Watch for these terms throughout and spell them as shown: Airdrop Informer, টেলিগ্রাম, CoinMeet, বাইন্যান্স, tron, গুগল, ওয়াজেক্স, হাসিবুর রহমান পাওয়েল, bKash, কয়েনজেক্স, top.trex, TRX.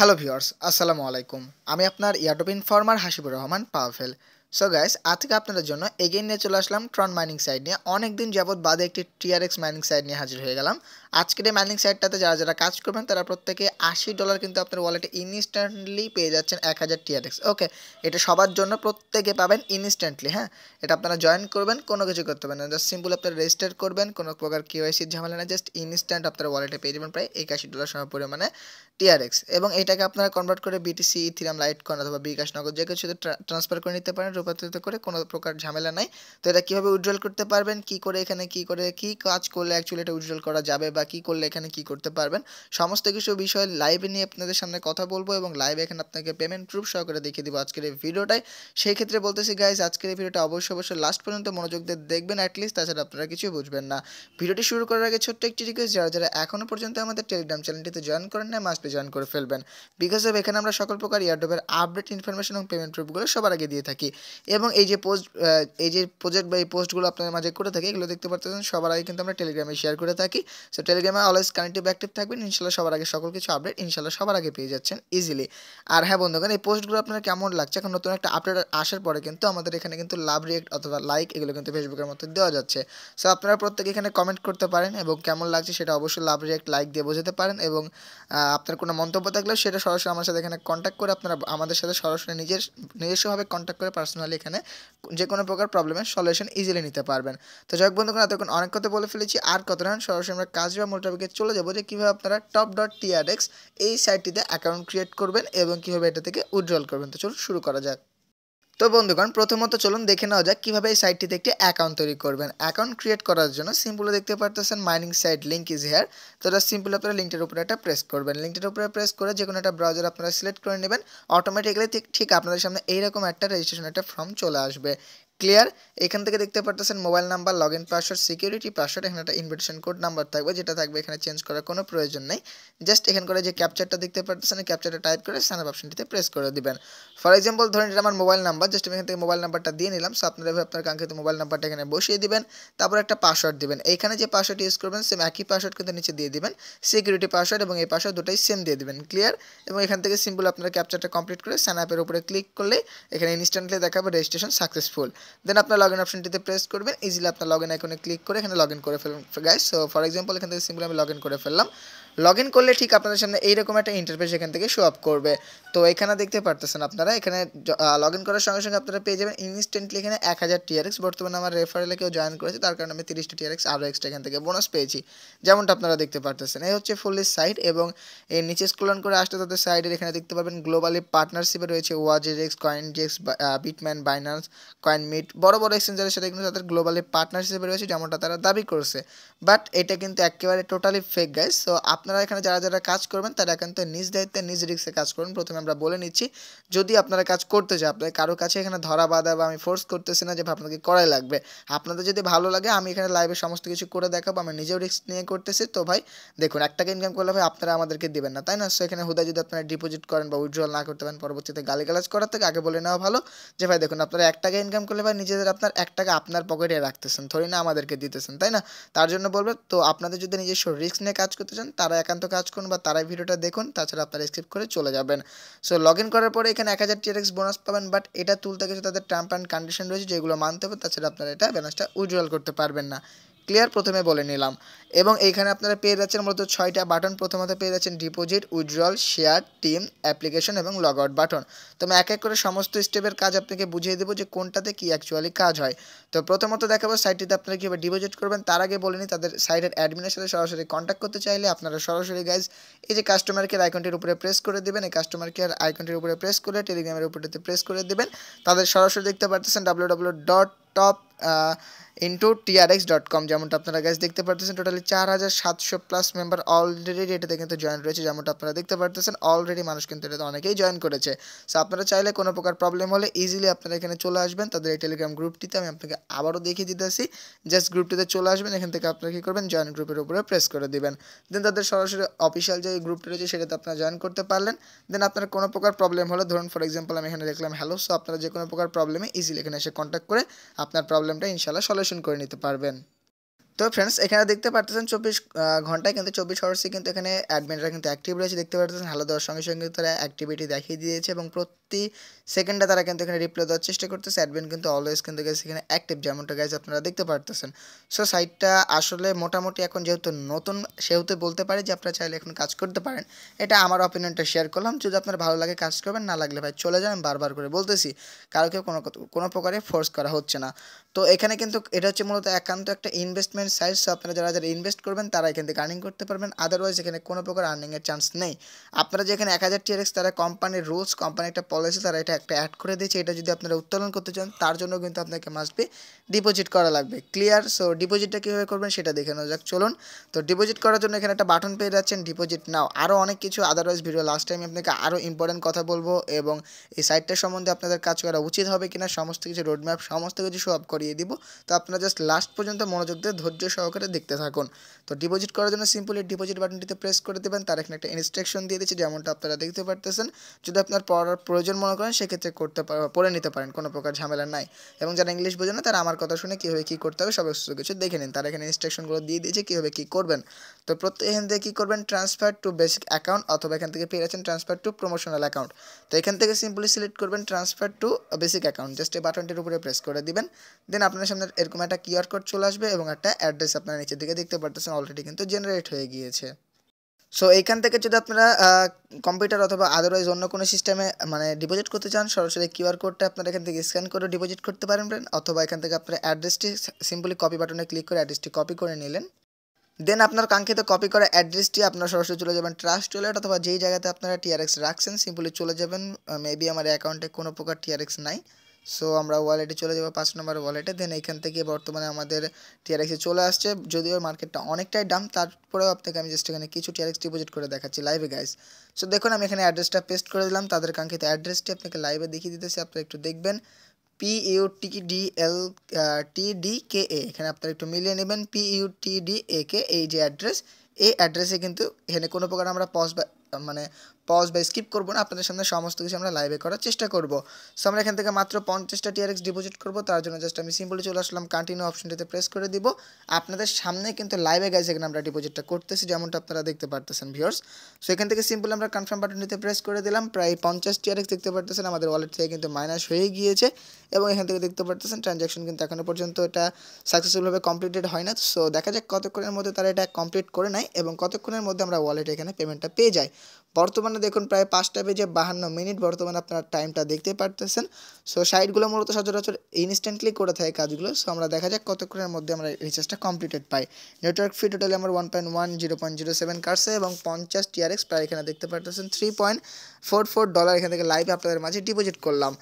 Hello viewers আসসালামু আলাইকুম আমি আপনার ইয়ারডপ informer হাসিবুর রহমান পাওয়েল so guys আজকে আপনাদের জন্য এগেইন নিয়ে চলে আসলাম ট্রন মাইনিং সাইট নিয়ে অনেক দিন যাবত বাদে একটি টিআরএক্স মাইনিং সাইট নিয়ে হাজির হয়ে গেলাম আজকের এই মাইনিং সাইটটাতে যারা যারা কাজ করবেন তারা প্রত্যেককে 80 ডলার কিন্তু আপনার ওয়ালেটে ইনস্ট্যান্টলি পেয়ে যাচ্ছেন 1000 টিআরএক্স ওকে এটা সবার জন্য প্রত্যেককে পাবেন ইনস্ট্যান্টলি হ্যাঁ এটা আপনারা জয়েন করবেন কোনো কিছু করতে হবে না জাস্ট সিম্পল আপনারা রেজিস্টার করবেন কোনো প্রকার কেওয়াইসি ঝামেলা না জাস্ট ইনস্ট্যান্ট আপনারা ওয়ালেটে পেয়ে যাবেন প্রায় 81 ডলার সম পরিমাণে টিআরএক্স এবং এটাকে আপনারা কনভার্ট করে বিটিসি ইথিরাম লাইটকয়েন অথবা বিকাশ নগদ যে কিছুতে ট্রান্সফার করে নিতে পারেন রূপান্তরিত করে কোনো প্রকার ঝামেলা নাই তো এটা কিভাবে উইথড্রল করতে পারবেন কি করে এখানে কি করে কি কাজ করলে অ্যাকচুয়ালি এটা উইথড্রল করা যাবে বা কি করলে এখানে কি করতে পারবেন সমস্ত কিছু বিষয় লাইভে নিয়ে আপনাদের সামনে কথা বলবো এবং লাইভে এখানে আপনাকে পেমেন্ট প্রুফ সহ করে দেখিয়ে দেব আজকের এই ভিডিওটাই সেই ক্ষেত্রে বলতেছি গাইস আজকের এই ভিডিওটা অবশ্যই লাস্ট পর্যন্ত মনোযোগ দিয়ে দেখবেন অ্যাট লিস্ট তাছাড়া আপনারা কিছু বুঝবেন না ভিডিওটি শুরু করার আগে ছোট্ট একটি রিকোয়েস্ট যারা যারা এখনো পর্যন্ত আমাদের টেলিগ্রাম চ্যানেলটিতে জয়েন করেন না মাস্ট জয়েন করে ফেলবেন বিকজ অফ এখানে আমরা সকল প্রকার ইয়ারডপের আপডেট ইনফরমেশন এবং পেমেন্ট প্রুফগুলো সবার আগে দিয়ে থাকি এবং এই যে প্রজেক্ট বা এই পোস্টগুলো আপনাদের মাঝে করে থাকি এগুলো দেখতে পারতেছেন সবার আগে কিন্তু আমরা টেলিগ্রামে শেয়ার করে থাকি সো টেলিগ্রামে অলওয়েজ কানেক্টিভ অ্যাক্টিভ থাকবেন ইনশাআল্লাহ সবার আগে সকল কিছু আপডেট ইনশাআল্লাহ সবার আগে পেয়ে যাচ্ছেন ইজিলি আর হ্যাঁ বন্ধুগণ এই পোস্টগুলো আপনারা কেমন লাগছে এখন নতুন একটা আপডেট আসার পরে কিন্তু আমাদের এখানে কিন্তু লাভ রিয়েক্ট অথবা লাইক এগুলো কিন্তু ফেসবুকের মতো দেওয়া যাচ্ছে সো আপনারা প্রত্যেকে এখানে কমেন্ট করতে পারেন এবং কেমন লাগছে সেটা অবশ্যই লাভ রিয়েক্ট লাইক দিয়ে বোঝাতে পারেন এবং আপনার কোনো মন্তব্য থাকলেও সেটা সরাসরি আমার সাথে এখানে কন্ট্যাক্ট করে আপনারা আমাদের সাথে সরাসরি নিজস্বভাবে কন্ট্যাক্ট করে পার্সোনালি এখানে যে কোনো প্রকার প্রবলেমের সলিউশন ইজিলি নিতে পারবেন তো যাই হোক বন্ধুগণ এতক্ষণ অনেক কথা বলে ফেলেছি আর কত না সরাসরি আমরা কাজ বা মূল টপিকে চলে যাবো যে কীভাবে আপনারা top.trex এই সাইটটিতে অ্যাকাউন্ট ক্রিয়েট করবেন এবং কীভাবে এটা থেকে উইথড্রল করবেন তো চলুন শুরু করা যাক তো বন্ধুগণ প্রথমত চলুন দেখে নেওয়া যাক কীভাবে এই সাইটটিতে একটি অ্যাকাউন্ট তৈরি করবেন অ্যাকাউন্ট ক্রিয়েট করার জন্য সিম্পলি দেখতে পারতেছেন mining site link is here তো এটা সিম্পলি আপনারা লিঙ্কটার উপরে একটা প্রেস করবেন লিঙ্কটার উপরে প্রেস করে যে কোনো একটা ব্রাউজার আপনারা সিলেক্ট করে নেবেন অটোমেটিক্যালি ঠিক আপনাদের সামনে এইরকম একটা রেজিস্ট্রেশন একটা ফর্ম চলে আসবে ক্লিয়ার এখান থেকে দেখতে পারতেছেন mobile number log in password security password এখানে একটা ইনভিটেশন কোড নাম্বার থাকবে যেটা থাকবে এখানে চেঞ্জ করার কোনো প্রয়োজন নেই জাস্ট এখান করে যে ক্যাপচারটা দেখতে পারতেছেন ক্যাপচারটা টাইপ করে সাইন আপ অপশনটিতে প্রেস করে দিবেন ফর এক্সাম্পল ধরেন এটা আমার মোবাইল নাম্বার জাস্ট আমি এখান থেকে মোবাইল নাম্বারটা দিয়ে নিলাম সো আপনারা আপনার কাঙ্ক্ষিত মোবাইল নাম্বারটা এখানে বসিয়ে দিবেন তারপর একটা পাসওয়ার্ড দিবেন এইখানে যে পাসওয়ার্ড ইউজ করবেন সেম একই পাসওয়ার্ড কিন্তু নিচে দিয়ে দিবেন সিকিউরিটি পাসওয়ার্ড এবং এই পাসওয়ার্ড দুটোই সেম দিয়ে দিবেন ক্লিয়ার এবং এখান থেকে সিম্পল আপনারা ক্যাপচারটা কমপ্লিট করে সাইন আপের উপরে ক্লিক করলে এখানে ইনস্ট্যান্টলি দেখাবে রেজিস্ট্রেশন সাকসেসফুল দেন আপনার লগইন অপশনটিতে প্রেস করবেন ইজিলি আপনার লগইন আইকনে ক্লিক করে এখানে লগইন করে ফেলুন গাইস সো ফর এক্সাম্পল এখান থেকে সিম্পলি আমি লগইন করে ফেললাম লগইন করলে ঠিক আপনাদের সামনে এইরকম একটা ইন্টারফেস এখান থেকে শো আপ করবে তো এখানে দেখতে পারতেছেন আপনারা এখানে লগইন করার সঙ্গে সঙ্গে আপনারা পেয়ে যাবেন ইনস্ট্যান্টলি এখানে 1000 টিআরএক্স বর্তমানে আমার রেফারেলে কেউ জয়েন করেছে তার কারণে আমি 30টা টিআরএক্স আরও এক্সট্রা এখান থেকে বোনাস পেয়েছি যেমনটা আপনারা দেখতে পারতেছেন এই হচ্ছে ফুললি সাইট এবং এই নিচে স্ক্রল করে আসতে তাদের সাইডের এখানে দেখতে পাবেন গ্লোবালি পার্টনারশিপে রয়েছে ওয়াজেক্স কয়েনজেক্স বিটম্যান বাইন্যান্স CoinMeet বড় বড় এক্সচেঞ্জারের সাথে কিন্তু তাদের গ্লোবালি পার্টনারশিপে রয়েছে যেমনটা তারা দাবি করছে বাট এটা কিন্তু একেবারে টোটালি ফেক গাইস সো আপনারা এখানে যারা যারা কাজ করবেন তারা একান্ত নিজ দায়িত্বে নিজ রিস্কে কাজ করুন প্রথমে আমরা বলে নিচ্ছি যদি আপনারা কাজ করতে চান আপনাদের কারো কাছে এখানে ধরা বাঁধা বা আমি ফোর্স করতেছি না যে আপনাকে করাই লাগবে আপনাদের যদি ভালো লাগে আমি এখানে লাইভে সমস্ত কিছু করে দেখাবো আমি নিজেও রিস্ক নিয়ে করতেছি তো ভাই দেখুন একটা ইনকাম করলে ভাই আপনারা আমাদেরকে দেবেন না তাই না সো এখানে হুদা যদি আপনারা ডিপোজিট করেন বা উইথড্রল না করতে পারেন পরবর্তীতে গালিগালাজ করার থেকে আগে বলে নেওয়া ভালো যে ভাই দেখুন আপনারা একটা ইনকাম করলে ভাই নিজেদের আপনার 1 টাকা আপনার পকেটে রাখতেছেন ধরি না আমাদেরকে দিতেছেন তাই না তার জন্য বলবে তো আপনাদের যদি নিজস্ব রিস্ক নিয়ে কাজ করতে চান তারা একান্ত কাজ করুন বা তারাই ভিডিওটা দেখুন তাছাড়া আপনারা স্কিপ করে চলে যাবেন সো লগ ইন করার পরে এখানে 1000 টিআরএক্স বোনাস পাবেন বাট এটা তুলতে গেছে তাদের টার্ম অ্যান্ড কন্ডিশন রয়েছে যেগুলো মানতে হবে তাছাড়া আপনারা এটা ব্যালেন্সটা উইথড্রল করতে পারবেন না ক্লিয়ার প্রথমে বলে নিলাম এবং এইখানে আপনারা পেয়ে যাচ্ছেন মূলত 6টা বাটন প্রথমত পেয়ে যাচ্ছেন deposit withdrawal share team application এবং লগ আউট বাটন তো আমি এক এক করে সমস্ত স্টেপের কাজ আপনাকে বুঝিয়ে দেবো যে কোনটাতে কি অ্যাকচুয়ালি কাজ হয় তো প্রথমত দেখাবো সাইটটিতে আপনারা কীভাবে ডিপোজিট করবেন তার আগে বলে নিই তাদের সাইটের অ্যাডমিনের সাথে সরাসরি কন্ট্যাক্ট করতে চাইলে আপনারা সরাসরি গাইজ এই যে কাস্টমার কেয়ার আইকনটির উপরে প্রেস করে দেবেন এই কাস্টমার কেয়ার আইকনটির উপরে প্রেস করে টেলিগ্রামের উপরেতে প্রেস করে দেবেন তাদের সরাসরি দেখতে পারতেছেন www.top.trex.com যেমনটা আপনারা গাইস দেখতে পারতেছেন টোটালি 4700 প্লাস মেম্বার অলরেডি এটাতে কিন্তু জয়েন রয়েছে যেমনটা আপনারা দেখতে পারতেছেন অলরেডি মানুষ কিন্তু এটাতে অনেকেই জয়েন করেছে সো আপনারা চাইলে কোনো প্রকার প্রবলেম হলে ইজিলি আপনারা এখানে চলে আসবেন তাদের এই টেলিগ্রাম গ্রুপটিতে আমি আপনাকে আবারও দেখিয়ে দিতেছি জাস্ট গ্রুপটিতে চলে আসবেন এখান থেকে আপনারা কী করবেন জয়েন গ্রুপের উপরে প্রেস করে দেবেন দেন তাদের সরাসরি অফিসিয়াল যে গ্রুপটি রয়েছে সেটাতে আপনারা জয়েন করতে পারলেন দেন আপনার কোনো প্রকার প্রবলেম হলে ধরুন ফর এক্সাম্পল আমি এখানে দেখলাম হ্যালো সো আপনারা যে কোনো প্রকার প্রবলেমে ইজিলি এখানে এসে কন্ট্যাক্ট করে আপনার প্রবলেমটা ইনশাআল্লাহ সলিউশন করে নিতে পারবেন तो फ्रेंड्स एखे देखते हैं 24 घंटा क्योंकि 24 आवर्स क्योंकि एखे एडमिनरा क्योंकि एक्टिव रही है देखते हेलो देर संगे संगे तरा एक्टिविटी देखिए दिए और प्रति सेकेंडे तरा क्योंकि रिप्लाई देर चेष्टा करते एडमिन क्योंकि अलवेज क्योंकि गाइस एखे एक्टिव जेमनटा गाइस अपनारा देखते पारतेछेन। सो साइटटा आसले मोटामुटी एखन जेहेतु नतुन सेहेतु बोलते पारे जे आपनारा चाइले एखन काज करते पारेन। एटा आमार ओपिनियनटा शेयर करलाम, जोदि आपनार भालो लागे काज करबेन, ना लागले भाई चले जान। बारबार करे बोलतेछि काउके कोनो प्रकारे फोर्स करा होच्छे ना। तो एखाने किन्तु एटा होच्छे मूलत एकान्त एकटा इनभेस्टमेंट साइज। सो अपना जरा जरा इन्वेस्ट करबें तारा एखान থেকে আর্নিং करते পারবেন, अदारवाइज এখানে কোনো প্রকার আর্নিং এর চান্স নেই। আপনারা যেখানে 1000 টিআরএক্স তারা কোম্পানির রুলস কোম্পানি একটা পলিসি তারা এটা একটা অ্যাড করে দিয়েছে, এটা যদি আপনারা উত্তোলন করতে চান তার জন্য কিন্তু আপনাকে মাস্ট বি ডিপোজিট করা লাগবে, ক্লিয়ার। সো ডিপোজিটটা কিভাবে করবেন সেটা দেখে নেওয়া যাক, চলুন। তো ডিপোজিট করার জন্য এখানে একটা বাটন পেয়ে যাচ্ছেন, ডিপোজিট নাও। আরো অনেক কিছু अदारवाइज ভিডিও লাস্ট টাইম আপনাকে আরো ইম্পর্টেন্ট কথা বলবো এবং এই সাইটটা সম্বন্ধে আপনাদের কাজ করা উচিত হবে কিনা সমস্ত কিছু রোড ম্যাপ সমস্ত কিছু শো আপ করিয়ে দিব। তো আপনারা জাস্ট লাস্ট পর্যন্ত মনোযোগ দিয়ে সহকারে দেখতে থাকুন। তো ডিপোজিট করার জন্য সিম্পলি ডিপোজিট বাটনটিতে প্রেস করে দেবেন, তার এখানে একটা ইনস্ট্রাকশন দিয়ে দিয়েছে যেমনটা আপনারা দেখতে পারতেছেন। যদি আপনার পড়ার প্রয়োজন মনে করেন সেক্ষেত্রে পড়ে নিতে পারেন, কোনো প্রকার ঝামেলা নাই। এবং যারা ইংলিশ বোঝে না তারা আমার কথা শুনে কীভাবে কী করতে হবে সবকিছু কিছু দেখে নিন, তারা এখানে ইনস্ট্রাকশনগুলো দিয়ে দিয়েছে কীভাবে কী করবেন। তো প্রত্যেক এখান থেকে কী করবেন, ট্রান্সফার টু বেসিক অ্যাকাউন্ট অথবা এখান থেকে পেয়ে যাচ্ছেন ট্রান্সফার টু প্রমোশনাল অ্যাকাউন্ট। তো এখান থেকে সিম্পলি সিলেক্ট করবেন transfer to basic account, just এই বাটনটির উপরে প্রেস করে দিবেন। দেন আপনার সামনে এরকম একটা কিউআর কোড চলে আসবে এবং একটা অ্যাড্রেস আপনারা নিচের দিকে দেখতে পারতেছেন অলরেডি কিন্তু জেনারেট হয়ে গিয়েছে। সো এইখান থেকে যদি আপনারা কম্পিউটার অথবা আদারওয়াইজ অন্য কোনো সিস্টেমে মানে ডিপোজিট করতে চান সরাসরি কিউআর কোডটা আপনারা এখান থেকে স্ক্যান করে ডিপোজিট করতে পারবেন, অথবা এখান থেকে আপনারা অ্যাড্রেসটি সিম্পলি কপি বাটনে ক্লিক করে অ্যাড্রেসটি কপি করে নিলেন। দেন আপনার কাঙ্ক্ষিত কপি করা অ্যাড্রেসটি আপনার সরাসরি চলে যাবেন ট্রাস্ট ওয়ালেট অথবা যেই জায়গাতে আপনারা টিআরএক্স রাখছেন সিম্পলি চলে যাবেন। মেবি আমার অ্যাকাউন্টে কোনো প্রকার টিআরএক্স নাই, সো আমরা ওয়ালেটে চলে যাবো 5 নম্বর ওয়ালেটে। দেন এখান থেকে বর্তমানে আমাদের টিআরএক্সে চলে আসছে, যদিও মার্কেটটা অনেকটাই ডাম, তারপরেও আপনাকে আমি জাস্ট এখানে কিছু টিআরএক্স ডিপোজিট করে দেখাচ্ছি লাইভে গাইস। সো দেখুন আমি এখানে অ্যাড্রেসটা পেস্ট করে দিলাম, তাদের কাঙ্ক্ষিত অ্যাড্রেসটি আপনাকে লাইভে দেখিয়ে দিতেছি, আপনারা একটু দেখবেন। PUTDLTDKA এখানে আপনারা একটু মিলিয়ে নেবেন, PUTDAK এই যে অ্যাড্রেস, এই অ্যাড্রেসে কিন্তু এখানে কোনো প্রকার আমরা পজ বা স্কিপ করবো না, আপনাদের সামনে সমস্ত কিছু আমরা লাইভে করার চেষ্টা করব। সো আমরা এখান থেকে মাত্র 50টা টিআরএক্স ডিপোজিট করবো, তার জন্য জাস্ট আমি সিম্পলি চলে আসলাম কন্টিনিউ অপশনটিতে প্রেস করে দিব। আপনাদের সামনে কিন্তু লাইভে গাইস এখানে আমরা ডিপোজিটটা করতেছি যেমনটা আপনারা দেখতে পারতেছেন ভিউয়ার্স। সো এখান থেকে সিম্পলি আমরা কনফার্ম বাটনটিতে প্রেস করে দিলাম, প্রায় 50 টিআরএক্স দেখতে পারতেছেন আমাদের ওয়ালেট থেকে কিন্তু মাইনাস হয়ে গিয়েছে এবং এখান থেকে দেখতে পারতেছেন ট্রানজ্যাকশন কিন্তু এখনও পর্যন্ত এটা সাকসেসফুলভাবে কমপ্লিটেড হয় না। সো দেখা যাক কতক্ষণের মধ্যে তারা এটা কমপ্লিট করে নেয় এবং কতক্ষণের মধ্যে আমরা ওয়ালেটে এখানে পেমেন্টটা পেয়ে যাই। বর্তমানে দেখুন প্রায় 5টা বেজে 52 মিনিট বর্তমানে আপনারা টাইমটা দেখতে পারতেছেন। সো সাইটগুলো মূলত সচরাচর ইনস্ট্যান্টলি করে থাকে কাজগুলো। সো আমরা দেখা যাক কতক্ষণের মধ্যে আমরা রিচার্জটা কমপ্লিটেড পাই। নেটওয়ার্ক ফি টোটালি আমার 1.10.07 কাটছে এবং 50 টিআরএক্স প্রায় এখানে দেখতে পারতেছেন $3.44 এখান থেকে লাইভে আপনাদের মাঝে ডিপোজিট করলাম।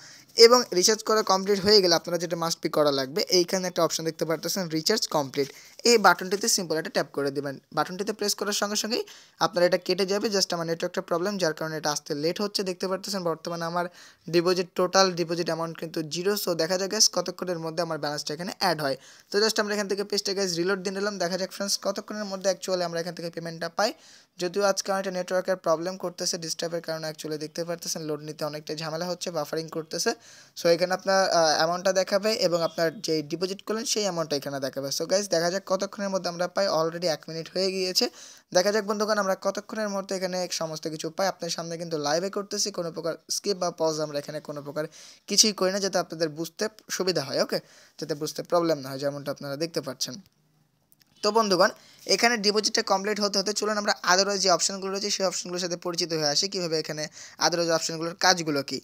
এবং রিচার্জ করা কমপ্লিট হয়ে গেলে আপনারা যেটা মাস্ট বি করা লাগবে, এইখানে একটা অপশন দেখতে পারতেছেন রিচার্জ কমপ্লিট, এই বাটনটিতে সিম্পল একটা ট্যাপ করে দেবেন। বাটনটিতে প্রেস করার সঙ্গে সঙ্গেই আপনারা এটা কেটে যাবে, জাস্ট আমার নেটওয়ার্কটা প্রবলেম যার কারণে এটা আসতে লেট হচ্ছে দেখতে পারতেছেন। বর্তমানে আমার ডিপোজিট টোটাল ডিপোজিট অ্যামাউন্ট কিন্তু 0। সো দেখা যাক গ্যাস কতক্ষণের মধ্যে আমার ব্যালেন্সটা এখানে অ্যাড হয়। তো জাস্ট আমরা এখান থেকে পেজটা গ্যাস রিলোড দিয়ে নিলাম, দেখা যাক ফ্রেন্ডস কতক্ষণের মধ্যে অ্যাকচুয়ালি আমরা এখান থেকে পেমেন্টটা পাই। যদিও আজকে একটা নেটওয়ার্কের প্রবলেম করতেছে ডিস্টার্বের কারণে অ্যাকচুয়ালি দেখতে পারতেছেন লোড নিতে অনেকটা ঝামেলা হচ্ছে, বাফারিং করতেছে। সো এখানে আপনার অ্যামাউন্টটা দেখাবে এবং আপনার যে ডিপোজিট করলেন সেই অ্যামাউন্টটা এখানে দেখাবে। সো গাইস দেখা যাক কতক্ষণের মধ্যে আমরা পাই, অলরেডি 1 মিনিট হয়ে গিয়েছে। দেখা যাক বন্ধুগণ আমরা কতক্ষণের মধ্যে এখানে সমস্ত কিছু পাই। আপনার সামনে কিন্তু লাইভে করতেছি, কোনো প্রকার স্কিপ বা পজ আমরা এখানে কোনো প্রকার কিছুই করি না, যাতে আপনাদের বুঝতে সুবিধা হয়, ওকে, যাতে বুঝতে প্রবলেম না হয় যেমনটা আপনারা দেখতে পাচ্ছেন। তো বন্ধুগণ এখানে ডিপোজিটটা কমপ্লিট হতে হতে চলুন আমরা আদারওয়াইজ যে অপশনগুলো রয়েছে সেই অপশনগুলোর সাথে পরিচিত হয়ে আসি, কীভাবে এখানে আদারওয়াইজ অপশনগুলোর কাজগুলো কী।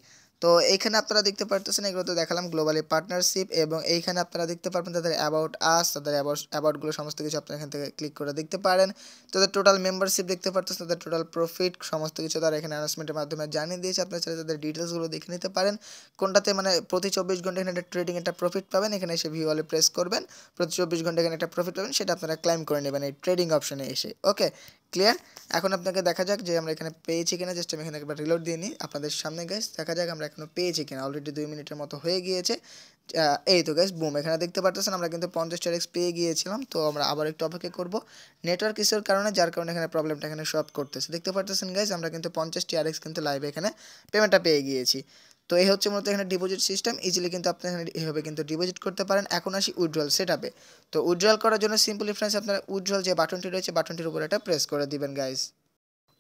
তো এইখানে আপনারা দেখতে পারতেছেন এগুলো তো দেখালাম গ্লোবালি পার্টনারশিপ, এবং এইখানে আপনারা দেখতে পারবেন তাদের অ্যাবাউট আস, তাদের অ্যাবাউটগুলো সমস্ত কিছু আপনারা এখান থেকে ক্লিক করে দেখতে পারেন। তাদের টোটাল মেম্বারশিপ দেখতে পারতেছেন, তাদের টোটাল প্রফিট সমস্ত কিছু তারা এখানে অ্যানাউন্সমেন্টের মাধ্যমে জানিয়ে দিয়েছে, আপনারা চাইলে তাদের ডিটেলসগুলো দেখে নিতে পারেন। কোনটাতে মানে প্রতি 24 ঘন্টা এখানে একটা ট্রেডিং একটা প্রফিট পাবেন, এখানে এসে ভিউ ওয়ালে প্রেস করবেন, প্রতি 24 ঘন্টা এখানে একটা প্রফিট পাবেন, সেটা আপনারা ক্লাইম করে নেবেন এই ট্রেডিং অপশনে এসে, ওকে ক্লিয়ার। এখন আপনাকে দেখা যাক যে আমরা এখানে পেয়েছি কিনা, জাস্ট আমি এখানে একবার রিলোড দিয়ে নিই আপনাদের সামনে গাইস, দেখা যাক আমরা এখনও পেয়েছি কিনা। অলরেডি 2 মিনিটের মতো হয়ে গিয়েছে, এই তো গাইস বুম, এখানে দেখতে পারতেছেন আমরা কিন্তু 50 টিআরএক্স পেয়ে গিয়েছিলাম। তো আমরা আবার একটু অপেক্ষা করবো নেটওয়ার্ক ইস্যুর কারণে, যার কারণে এখানে প্রবলেমটা এখানে শো আপ করতেছে দেখতে পারতেছেন গাইস। আমরা কিন্তু 50 টিআরএক্স কিন্তু লাইভে এখানে পেমেন্টটা পেয়ে গিয়েছি। তো এই হচ্ছে মূলত এখানে ডিপোজিট সিস্টেম। ইজিলি কিন্তু আপনি এখানে এইভাবে কিন্তু ডিপোজিট করতে পারেন। এখন আসি উইথড্রল সেটআপে। তো উইথড্রল করার জন্য সিম্পলি ফ্রেন্ডস আপনারা উইথড্রল যে বাটনটি রয়েছে বাটনটির উপর এটা প্রেস করে দিবেন গাইস।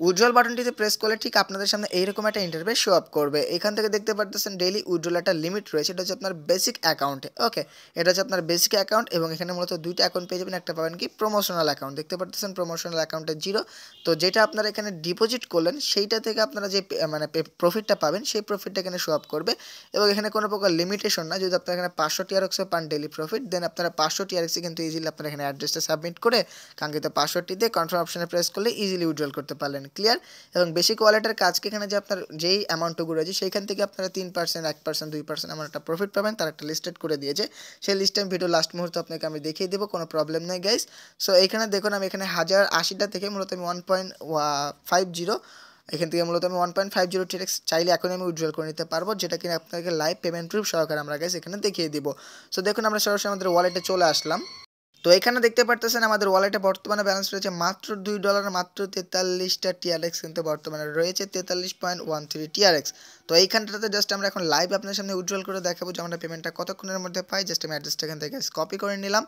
উইথড্রল বাটনটিতে প্রেস করলে ঠিক আপনাদের সামনে এইরকম একটা ইন্টারফেস শো আপ করবে। এখান থেকে দেখতে পারতেছেন ডেইলি উইথড্রল একটা লিমিট রয়েছে, এটা হচ্ছে আপনার বেসিক অ্যাকাউন্টে। ওকে, এটা হচ্ছে আপনার বেসিক অ্যাকাউন্ট এবং এখানে মূলত দুইটা অ্যাকাউন্ট পেয়ে যাবেন। একটা পাবেন কি প্রমোশনাল অ্যাকাউন্ট, দেখতে পারতেছেন প্রমোশনাল অ্যাকাউন্টে 0। তো যেটা আপনারা এখানে ডিপোজিট করলেন সেইটা থেকে আপনারা যে মানে প্রফিটটা পাবেন সেই প্রফিটটা এখানে শো আপ করবে এবং এখানে কোনো প্রকার লিমিটেশন না। যদি আপনারা এখানে 500 TRX পান ডেইলি প্রফিট, দেন আপনারা 500 TRX কিন্তু ইজিলি আপনারা এখানে অ্যাড্রেসটা সাবমিট করে কাঙ্ক্ষিত 500টিতে কনফার্ম অপশনে প্রেস করলে ইজিলি উইথড্রল করতে পারলেন। ক্লিয়ার? এবং বেশি কোয়ালিটির কাজকে এখানে যে আপনার যেই অ্যামাউন্টটুকু রয়েছে সেইখান থেকে আপনারা 3%, 1%, 2% এমন একটা প্রফিট পাবেন, তার একটা লিস্টেড করে দিয়েছে। সেই লিস্টের ভিডিও লাস্ট মুহূর্তে আপনাকে আমি দেখিয়ে দেবো, কোনো প্রবলেম নেই গাইস। সো এখানে দেখুন আমি এখানে 1080টা থেকে মূলত আমি 1.50 এখান থেকে মূলত আমি 1.50 TRX চাইলে এখন আমি উইথড্রল করে নিতে পারবো, যেটা কিনা আপনাকে লাইভ পেমেন্ট প্রুফ সহকারে আমরা গাইস এখানে দেখিয়ে দিব। সো দেখুন আমরা সরাসরি আমাদের ওয়ালেটে চলে আসলাম। তো এখানে দেখতে পারতেছেন আমাদের ওয়ালেটে বর্তমানে ব্যালেন্স রয়েছে মাত্র $2, মাত্র 43টা TRX কিন্তু বর্তমানে রয়েছে, 43.13 TRX। তো এইখানটাতে জাস্ট আমরা এখন লাইভ আপনার সামনে উইথড্রল করে দেখাবো যে আমরা পেমেন্টটা কতক্ষণের মধ্যে পাই। জাস্ট আমি অ্যাড্রেসটা এখান থেকে কপি করে নিলাম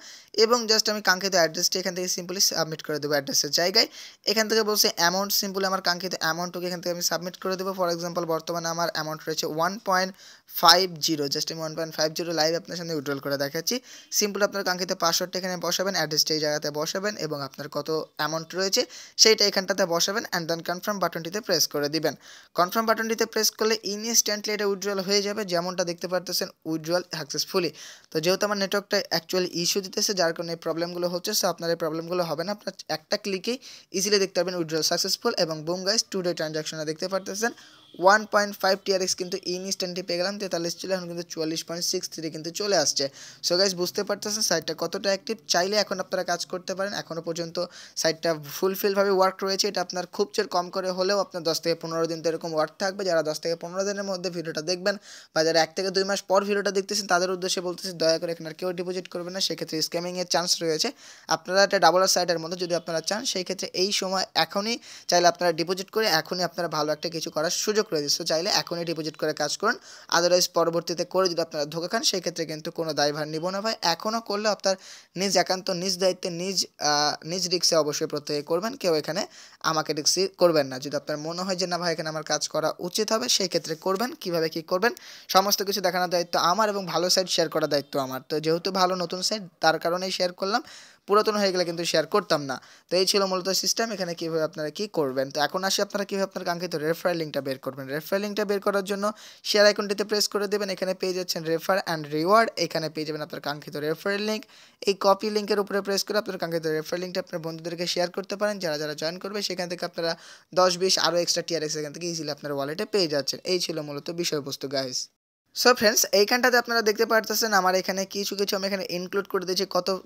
এবং জাস্ট আমি কাঙ্ক্ষিত অ্যাড্রেসটি এখান থেকে সিম্পলি সাবমিট করে দেবো। অ্যাড্রেসের জায়গায় এখান থেকে বলছে অ্যামাউন্ট, সিম্পলি আমার কাঙ্ক্ষিত অ্যামাউন্টটুকু এখান থেকে আমি সাবমিট করে দেবো। ফর এক্সাম্পল বর্তমানে আমার অ্যামাউন্ট রয়েছে 1.50, জাস্ট আমি 1.50 লাইভ আপনার সামনে উইথড্রল করে দেখাচ্ছি। সিম্পলি আপনার কাঙ্ক্ষিত 500টা এখানে বসাবেন, অ্যাড্রেসটা এই জায়গাতে বসাবেন এবং আপনার কত অ্যামাউন্ট রয়েছে সেইটা এখানটাতে বসাবেন অ্যান্ড দেন কনফার্ম বাটনটিতে প্রেস করে দিবেন। কনফার্ম বাটনটিতে প্রেস করলে ইনস্ট্যান্টলি এটা উইথড্রল হয়ে যাবে, যেমনটা দেখতে পারতেছেন উইথড্রল সাকসেসফুলি। তো যেহেতু আমার নেটওয়ার্কটা অ্যাকচুয়ালি ইস্যু দিতেছে যার কারণে এই প্রবলেমগুলো হচ্ছে, সো আপনার এই প্রবলেমগুলো হবে না, আপনার একটা ক্লিকেই ইজিলি দেখতে পারবেন উইথড্রল সাকসেসফুল। এবং বুম গাইস, টুডে ট্রানজাকশনে দেখতে পারতেছেন 1.5 TRX কিন্তু ইনস্ট্যান্টলি পেয়ে গেলাম। 43 ছিল, এখন কিন্তু 44.63 কিন্তু চলে আসছে। সো গাইস বুঝতে পারতেছেন সাইটটা কতটা অ্যাক্টিভ। চাইলে এখন আপনারা কাজ করতে পারেন, এখনও পর্যন্ত সাইটটা ফুলফিলভাবে ওয়ার্ক রয়েছে। এটা আপনার খুব চেয়ে কম করে হলেও আপনার 10 থেকে 15 দিন তো এরকম ওয়ার্ক থাকবে। যারা 10 থেকে 15 দিনের মধ্যে ভিডিওটা দেখবেন বা যারা 1 থেকে 2 মাস পর ভিডিওটা দেখতেছেন তাদের উদ্দেশ্যে বলতেছি দয়া করে এখানে আর কেউ ডিপোজিট করবেন না, সেক্ষেত্রে স্ক্যামিংয়ের চান্স রয়েছে। আপনারা একটা ডাবল সাইটের মতো যদি আপনারা চান সেই ক্ষেত্রে এই সময় এখনই চাইলে আপনারা ডিপোজিট করে এখনই আপনারা ভালো একটা কিছু করার সুযোগ করে দিচ্ছে। চাইলে এখনই ডিপোজিট করে কাজ করুন, আদারওয়াইজ পরবর্তীতে করে যদি আপনারা ধোকা খান সেই ক্ষেত্রে কিন্তু কোনো দায়ভার নিব না ভাই। এখনও করলে আপনার নিজ একান্ত নিজ দায়িত্বে নিজ রিক্সে অবশ্যই প্রত্যয় করবেন, কেউ এখানে আমাকে রিক্সি করবেন না। যদি আপনার মনে হয় যে না ভাই এখানে আমার কাজ করা উচিত হবে সেই ক্ষেত্রে করবেন। কিভাবে কি করবেন সমস্ত কিছু দেখানোর দায়িত্ব আমার এবং ভালো সাইট শেয়ার করার দায়িত্ব আমার। তো যেহেতু ভালো নতুন সাইট তার কারণেই শেয়ার করলাম, পুরাতন হয়ে গেলে কিন্তু শেয়ার করতাম না। তো এই ছিল মূলত সিস্টেম, এখানে কীভাবে আপনারা কী করবেন। তো এখন আসি আপনারা কীভাবে আপনার কাঙ্ক্ষিত রেফার লিঙ্কটা বের করবেন। রেফার লিঙ্কটা বের করার জন্য শেয়ার আইকনটিতে প্রেস করে দেবেন, এখানে পেয়ে যাচ্ছেন রেফার অ্যান্ড রিওয়ার্ড। এখানে পেয়ে যাবেন আপনার কাঙ্ক্ষিত রেফার লিঙ্ক। এই কপি লিঙ্কের উপরে প্রেস করে আপনার কাঙ্ক্ষিত রেফার লিঙ্কটা আপনার বন্ধুদেরকে শেয়ার করতে পারেন। যারা যারা জয়েন করবে সেখান থেকে আপনারা 10-20 আরও এক্সট্রা TRX এখান থেকে ইজিলি আপনার ওয়ালেটে পেয়ে যাচ্ছেন। এই ছিল মূলত বিষয়বস্তু গাইস। সো ফ্রেন্ডস এইখানটাতে আপনারা দেখতে পারতেছেন আমার এখানে কিছু আমি এখানে ইনক্লুড করে দিয়েছি,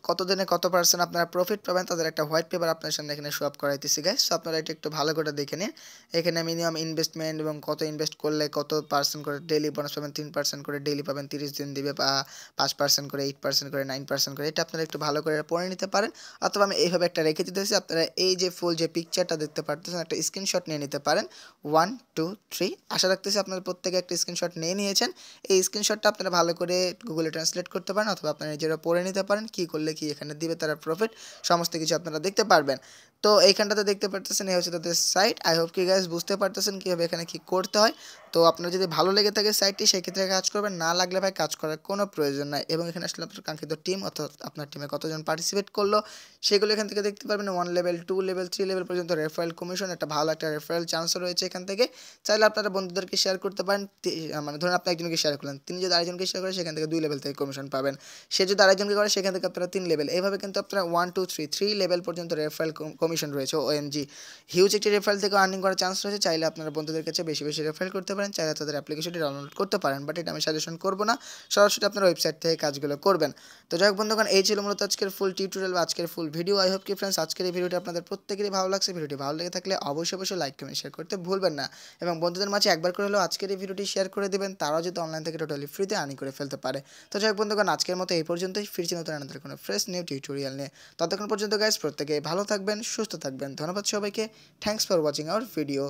কত দিনে কত % আপনারা প্রফিট পাবেন তাদের একটা হোয়াইট পেপার আপনার সামনে এখানে শো আপ করাইতেছি গাইস। সো আপনারা এটা একটু ভালো করে দেখে নিন। এখানে মিনিমাম ইনভেস্টমেন্ট এবং কত ইনভেস্ট করলে কত % করে ডেইলি বোনাস পাবেন, 3% করে ডেইলি পাবেন, 30 দিন দিবে, 5% করে, 8% করে, 9% করে, এটা আপনারা একটু ভালো করে পড়ে নিতে পারেন। অথবা আমি এইভাবে একটা রেখে দিতেছি, আপনারা এই যে ফুল যে পিকচারটা দেখতে পারতেছেন একটা স্ক্রিনশট নিয়ে নিতে পারেন। 1, 2, 3 আশা রাখতেছি আপনারা প্রত্যেকে একটা স্ক্রিনশট নিয়ে নিয়েছেন। এই স্ক্রিনশটটা আপনারা ভালো করে গুগলে ট্রান্সলেট করতে পারেন অথবা আপনারা নিজেরা পড়ে নিতে পারেন কি করলে কি এখানে দিবে তারা প্রফিট, সমস্ত কিছু আপনারা দেখতে পারবেন। তো এইখানটাতে দেখতে পারতেছেন এই হচ্ছে তাদের সাইট। আই হোপ কি গাইস বুঝতে পারতেছেন কীভাবে এখানে কি করতে হয়। তো আপনার যদি ভালো লেগে থাকে সাইটটি সেক্ষেত্রে কাজ করবেন, না লাগলে ভাই কাজ করার কোনো প্রয়োজন নাই। এবং এখানে আসলে আপনার কাঙ্ক্ষিত টিম অর্থাৎ আপনার টিমে কতজন পার্টিসিপেট করলো সেগুলো এখান থেকে দেখতে পারবেন। 1 লেভেল, 2 লেভেল, 3 লেভেল পর্যন্ত রেফারেল কমিশন, একটা ভালো একটা রেফারেল চান্সও রয়েছে এখান থেকে। চাইলে আপনারা বন্ধুদেরকে শেয়ার করতে পারেন, মানে ধরুন আপনি একজনকে শেয়ার করলেন, তিনি যদি আরেকজনকে শেয়ার করেন সেখান থেকে 2 লেভেল থেকে কমিশন পাবেন, সে যদি আরেকজনকে করে সেখান থেকে আপনারা 3 লেভেল, এইভাবে কিন্তু আপনারা 1, 2, 3 লেভেল পর্যন্ত রেফারেল কমিশন রয়েছে। OMG হিউজ একটি রেফারেল থেকে আর্নিং করার চান্স রয়েছে। চাইলে আপনারা বন্ধুদের কাছে বেশি রেফারেল করতে পারেন, চাইলে তাদের অ্যাপ্লিকেশনটি ডাউনলোড করতে পারেন, বাট এটা আমি সাজেশন করব না, সরাসরি আপনার ওয়েবসাইট থেকে কাজগুলো করবেন। তো যাই হোক বন্ধুগণ, এই ছিল মূলত আজকের ফুল টিউটোরিয়াল বা আজকের ফুল ভিডিও। আই হোপ কি ফ্রেন্ডস আজকের এই ভিডিওটি আপনাদের প্রত্যেকেরই ভালো লাগছে। ভিডিওটি ভালো লেগে থাকলে অবশ্যই লাইক, কমেন্ট, শেয়ার করতে ভুলবেন না এবং বন্ধুদের মাঝে একবার করে হলেও আজকের এই ভিডিওটি শেয়ার করে দেবেন, তারাও যাতে অনলাইন থেকে টোটালি ফ্রিতে আর্নিং করে ফেলতে পারে। তো যাই হোক বন্ধুগণ, আজকের মতো এই পর্যন্তই, ফিরছি নতুন আনন্দের কোনো ফ্রেশ নিউ টিউটোরিয়াল নিয়ে। ততক্ষণ পর্যন্ত গাইস প্রত্যেকে ভালো থাকবেন, সুস্থ থাকবেন। ধন্যবাদ সবাইকে। Thanks for watching our video.